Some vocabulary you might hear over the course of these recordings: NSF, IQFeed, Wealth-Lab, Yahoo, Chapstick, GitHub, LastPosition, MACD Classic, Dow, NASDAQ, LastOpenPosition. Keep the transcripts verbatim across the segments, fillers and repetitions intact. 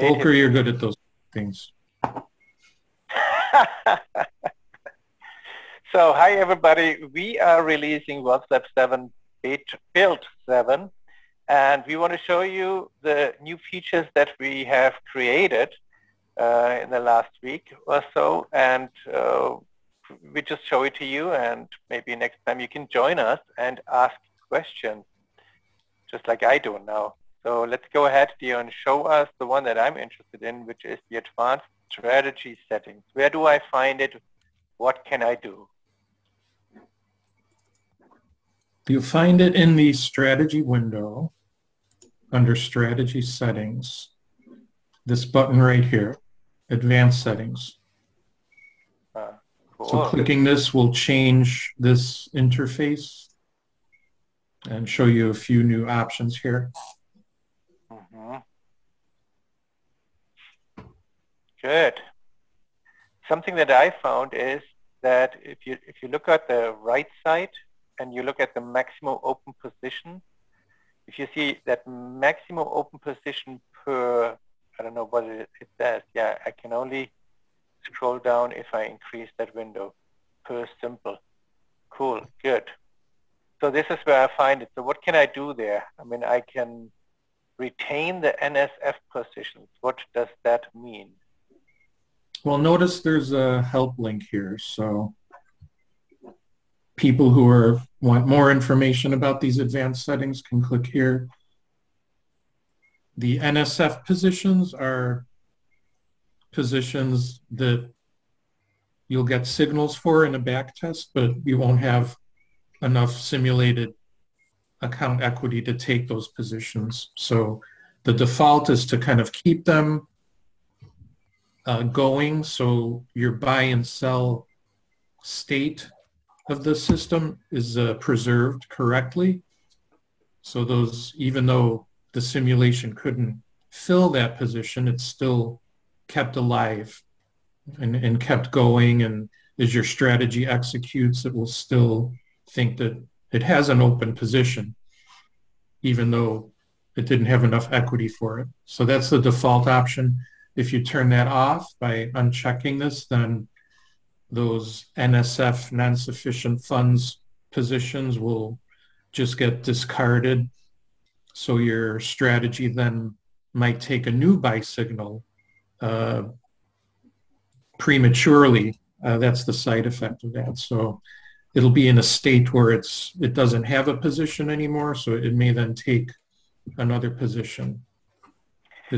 Volker, you're good at those things. So hi everybody, we are releasing Wealth-Lab seven, build seven, and we want to show you the new features that we have created uh, in the last week or so, and uh, we just show it to you, and maybe next time you can join us and ask questions, just like I do now. So let's go ahead, Dion, and show us the one that I'm interested in, which is the advanced strategy settings. Where do I find it? What can I do? You'll find it in the strategy window under strategy settings. This button right here, advanced settings. Uh, cool. So clicking this will change this interface and show you a few new options here. Good. Something that I found is that if you if you look at the right side and you look at the maximum open position, if you see that maximum open position per, I don't know what it, it says. Yeah, I can only scroll down if I increase that window per symbol. Cool. Good. So this is where I find it. So what can I do there? I mean, I can retain the N S F positions. What does that mean? Well, notice there's a help link here, so people who are, want more information about these advanced settings can click here. The N S F positions are positions that you'll get signals for in a back test, but you won't have enough simulated account equity to take those positions. So the default is to kind of keep them Uh, going, so your buy and sell state of the system is uh, preserved correctly. So those, even though the simulation couldn't fill that position, it's still kept alive and, and kept going, and as your strategy executes, it will still think that it has an open position, even though it didn't have enough equity for it. So that's the default option. If you turn that off by unchecking this, then those N S F, non-sufficient funds positions, will just get discarded. So your strategy then might take a new buy signal uh, prematurely. Uh, that's the side effect of that. So it'll be in a state where it's it doesn't have a position anymore, so it may then take another position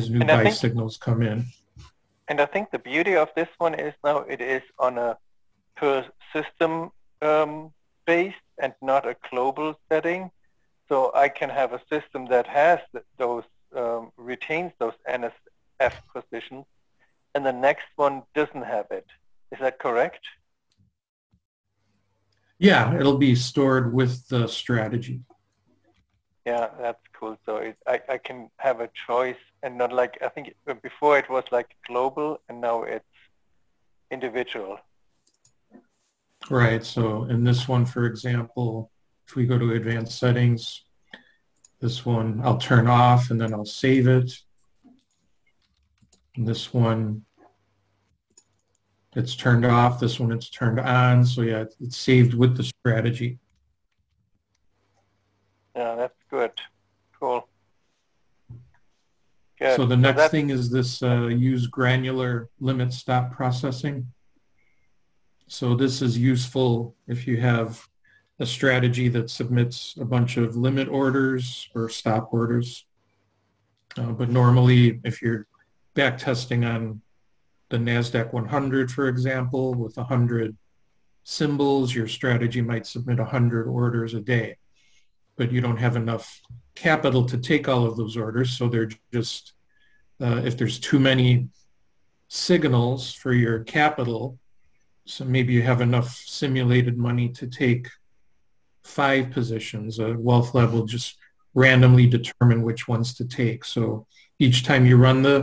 as new buy signals come in. And I think the beauty of this one is now it is on a per system um, based and not a global setting. So I can have a system that has those, um, retains those N S F positions, and the next one doesn't have it. Is that correct? Yeah, it'll be stored with the strategy. Yeah, that's cool. So it, I, I can have a choice, and not like, I think before it was like global, and now it's individual. Right. So in this one, for example, if we go to advanced settings, this one I'll turn off and then I'll save it. And this one, it's turned off. This one, it's turned on. So yeah, it's saved with the strategy. Yeah, that's good. Cool. Good. So the next so thing is this uh, use granular limit stop processing. So this is useful if you have a strategy that submits a bunch of limit orders or stop orders. Uh, but normally, if you're back testing on the NASDAQ one hundred, for example, with one hundred symbols, your strategy might submit one hundred orders a day. But you don't have enough capital to take all of those orders, so they're just, uh, if there's too many signals for your capital, so maybe you have enough simulated money to take five positions. A wealth level just randomly determine which ones to take. So each time you run the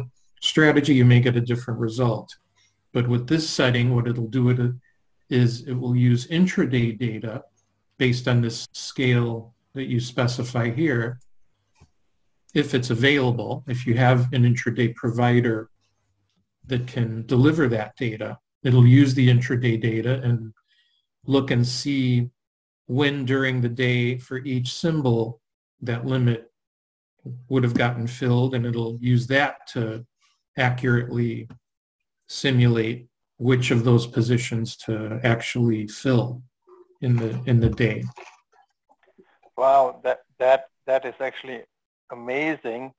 strategy, you may get a different result. But with this setting, what it'll do is it will use intraday data based on this scale that you specify here, if it's available, if you have an intraday provider that can deliver that data, it'll use the intraday data and look and see when during the day for each symbol that limit would have gotten filled, and it'll use that to accurately simulate which of those positions to actually fill in the in the day. Wow, that that that is actually amazing.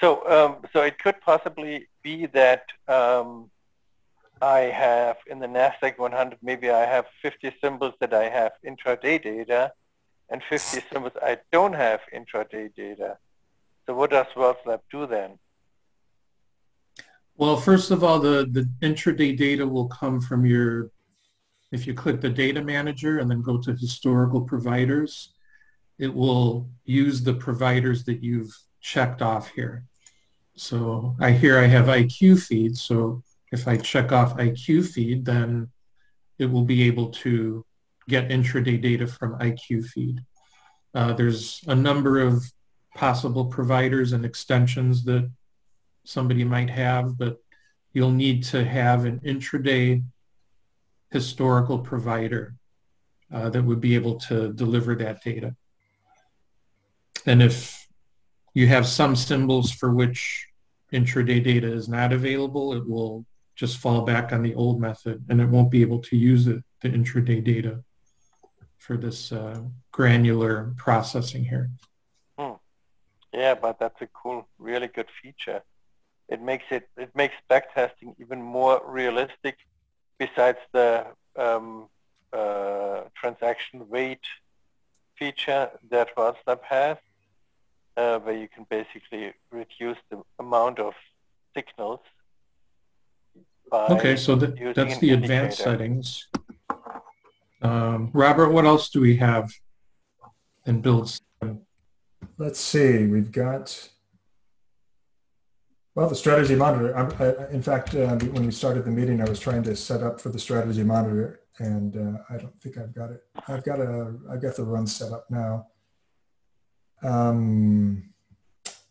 So um, so it could possibly be that um, I have in the NASDAQ one hundred, maybe I have fifty symbols that I have intraday data, and fifty symbols I don't have intraday data. So what does Wealth-Lab do then? Well, first of all, the, the intraday data will come from your, if you click the data manager and then go to historical providers, it will use the providers that you've checked off here. So I here I have I Q feed, so if I check off I Q feed, then it will be able to get intraday data from I Q feed. Uh, there's a number of possible providers and extensions that somebody might have, but you'll need to have an intraday historical provider uh, that would be able to deliver that data. And if you have some symbols for which intraday data is not available, it will just fall back on the old method, and it won't be able to use it, the intraday data, for this uh, granular processing here. Hmm. Yeah, but that's a cool, really good feature. It makes it it makes backtesting even more realistic. Besides the um, uh, transaction weight feature that Wealth-Lab has, uh, where you can basically reduce the amount of signals. By okay, so that, that's the indicator. Advanced settings. Um, Robert, what else do we have in build? Let's see. We've got. Well, the strategy monitor, I, I, in fact, uh, when we started the meeting, I was trying to set up for the strategy monitor, and uh, I don't think I've got it. I've got a, I've got the run set up now. Um,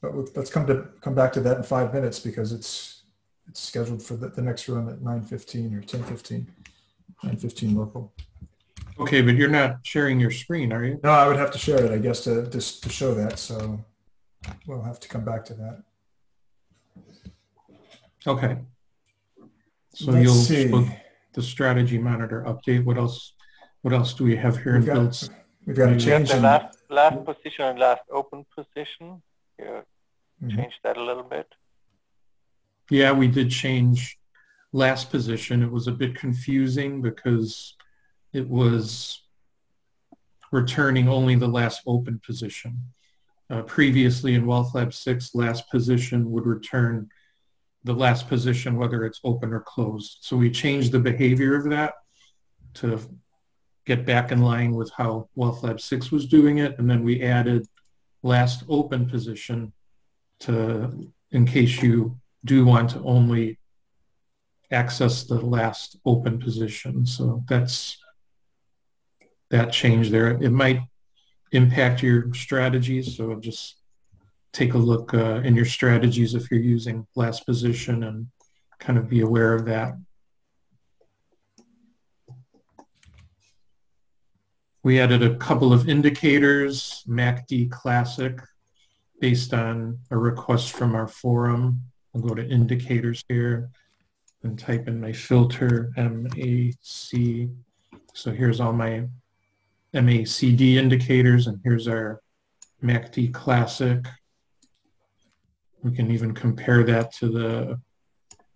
but let's come to come back to that in five minutes because it's it's scheduled for the, the next run at nine fifteen or ten fifteen, nine fifteen local. Okay, but you're not sharing your screen, are you? No, I would have to share it, I guess, to just to show that. So we'll have to come back to that. Okay, so Let's you'll see. The strategy monitor update. What else? What else do we have here we've in builds? We've got to change the last last position and last open position. Yeah, mm-hmm. Change that a little bit. Yeah, we did change last position. It was a bit confusing because it was returning only the last open position. Uh, previously in Wealth-Lab six, last position would return the last position, whether it's open or closed. So we changed the behavior of that to get back in line with how Wealth-Lab six was doing it. And then we added last open position to, in case you do want to only access the last open position. So that's that change there. It might impact your strategies, so just take a look uh, in your strategies if you're using last position and kind of be aware of that. We added a couple of indicators, M A C D Classic, based on a request from our forum. I'll go to indicators here and type in my filter, M A C. So here's all my M A C D indicators, and here's our M A C D Classic. We can even compare that to the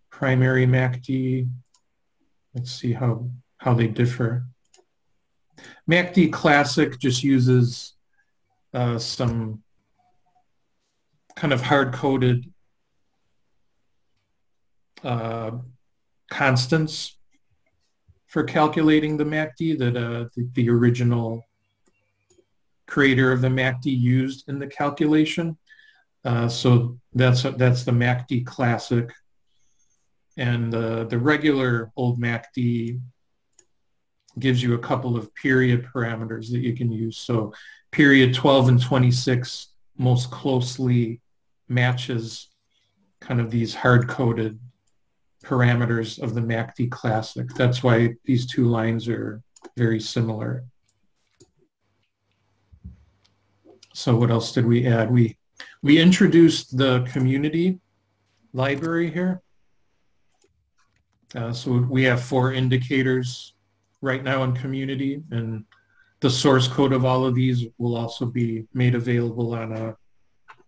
primary M A C D. Let's see how, how they differ. M A C D Classic just uses uh, some kind of hard-coded uh, constants for calculating the M A C D that uh, the, the original creator of the M A C D used in the calculation. Uh, so that's that's the M A C D Classic, and uh, the regular old M A C D gives you a couple of period parameters that you can use. So period twelve and twenty-six most closely matches kind of these hard-coded parameters of the M A C D Classic. That's why these two lines are very similar. So what else did we add? We, we introduced the community library here. Uh, so we have four indicators right now in community, and the source code of all of these will also be made available on a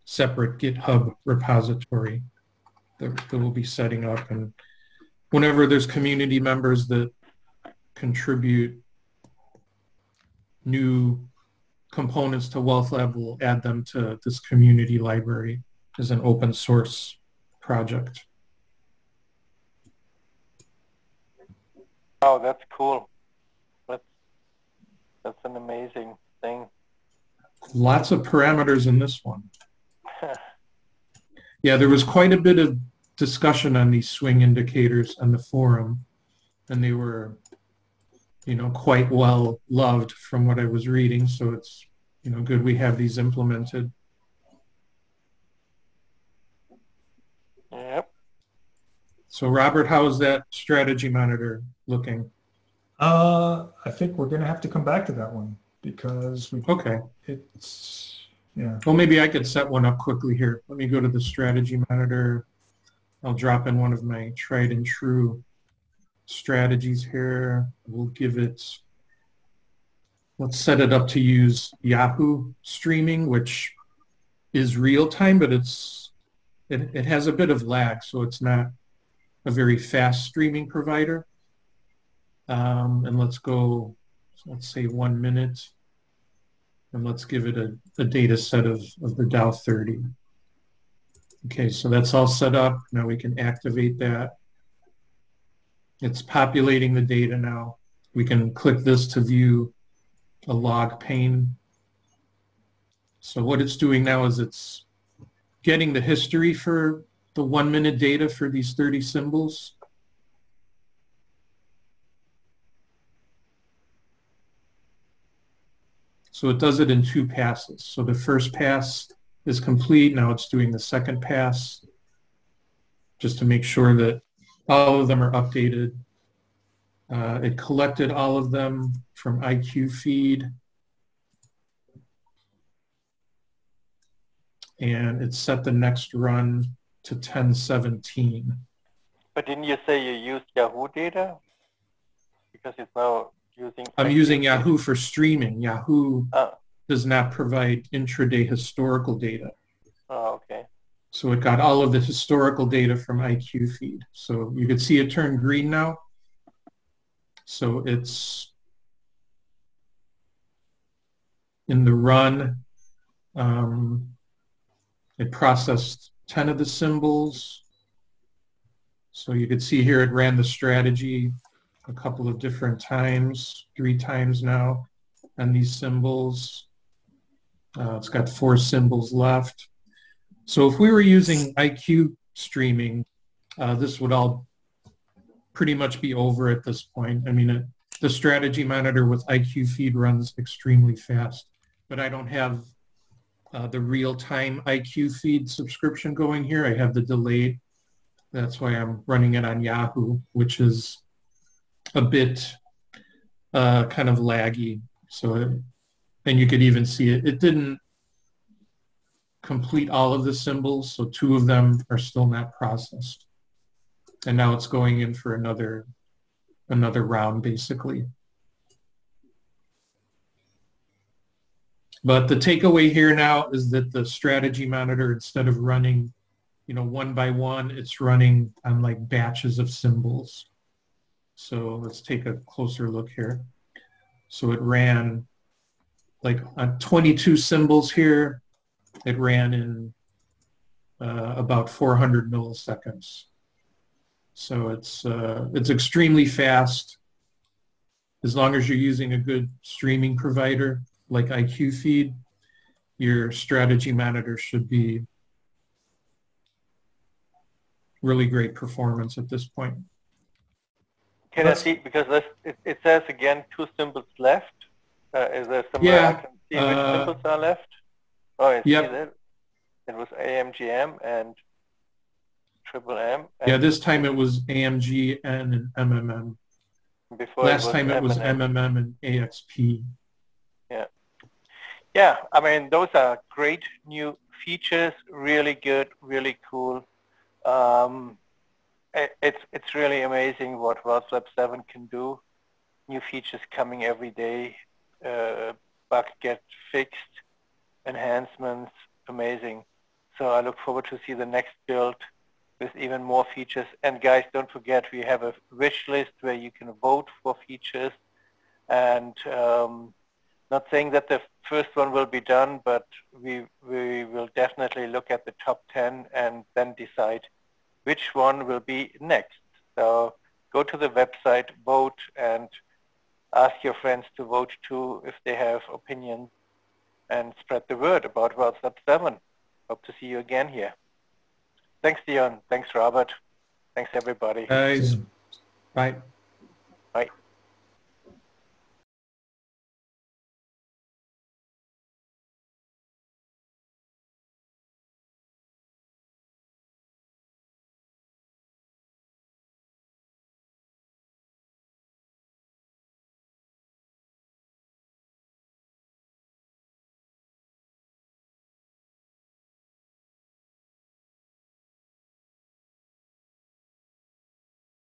separate GitHub repository that, that we'll be setting up. And whenever there's community members that contribute new components to Wealth-Lab, we'll add them to this community library as an open source project. Oh, that's cool. That's, that's an amazing thing. Lots of parameters in this one. Yeah, there was quite a bit of discussion on these swing indicators on the forum, and they were, you know, quite well loved from what I was reading. So it's, you know, good we have these implemented. Yep. So Robert, how is that strategy monitor looking? Uh, I think we're going to have to come back to that one because we. Okay. It's yeah. Well, maybe I could set one up quickly here. Let me go to the strategy monitor. I'll drop in one of my tried and true strategies here. We'll give it, let's set it up to use Yahoo streaming, which is real time, but it's it, it has a bit of lag, so it's not a very fast streaming provider. Um, and let's go, let's say one minute, and let's give it a, a data set of, of the Dow thirty. Okay, so that's all set up. Now we can activate that. It's populating the data now. We can click this to view a log pane. So what it's doing now is it's getting the history for the one minute data for these thirty symbols. So it does it in two passes. So the first pass is complete. Now it's doing the second pass just to make sure that all of them are updated. Uh, it collected all of them from I Q feed. And it set the next run to ten seventeen. But didn't you say you used Yahoo data? Because it's now using... I'm using Yahoo for streaming. Yahoo oh. does not provide intraday historical data. Oh, okay. So it got all of the historical data from I Q feed. So you could see it turn green now. So it's in the run. Um, it processed ten of the symbols. So you could see here it ran the strategy a couple of different times, three times now, and these symbols. Uh, it's got four symbols left. So if we were using I Q streaming, uh, this would all pretty much be over at this point. I mean, it, the strategy monitor with I Q feed runs extremely fast, but I don't have uh, the real-time I Q feed subscription going here. I have the delayed. That's why I'm running it on Yahoo, which is a bit uh, kind of laggy. So, it, and you could even see it. It didn't complete all of the symbols, so two of them are still not processed. And now it's going in for another another round, basically. But the takeaway here now is that the strategy monitor, instead of running, you know, one by one, it's running on like batches of symbols. So let's take a closer look here. So it ran like on twenty-two symbols here. It ran in uh, about four hundred milliseconds. So it's, uh, it's extremely fast. As long as you're using a good streaming provider like I Q feed, your strategy monitor should be really great performance at this point. Can I see, because that's, it, it says again two symbols left. Uh, is there somewhere yeah, I can see which uh, symbols are left? Oh, I see yep. that. It was A M G M and Triple M. And yeah, this time it was A M G and M M M. Before Last it time it M and M. Was M M M and A X P. Yeah. Yeah, I mean, those are great new features, really good, really cool. Um, it, it's, it's really amazing what Wealth-Lab seven can do. New features coming every day, uh, bug get fixed, enhancements, amazing. So I look forward to see the next build with even more features. And guys, don't forget, we have a wish list where you can vote for features. And um, not saying that the first one will be done, but we, we will definitely look at the top ten and then decide which one will be next. So go to the website, vote, and ask your friends to vote too if they have opinions, and spread the word about Wealth-Lab seven. Hope to see you again here. Thanks, Dion. Thanks, Robert. Thanks, everybody. Thanks. Bye. Bye.